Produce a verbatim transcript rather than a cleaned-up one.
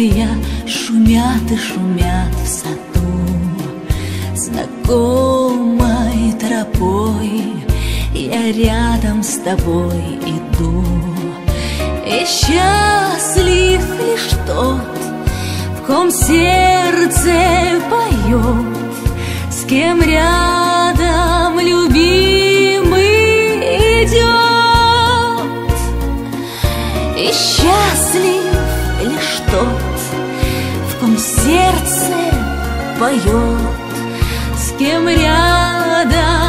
листья шумят и шумят в саду. Знакомой тропой я рядом с тобой иду. И счастлив лишь тот, в ком сердце поет, с кем рядом любимый идет. И счастлив лишь тот, в ком сердце поет, с кем рядом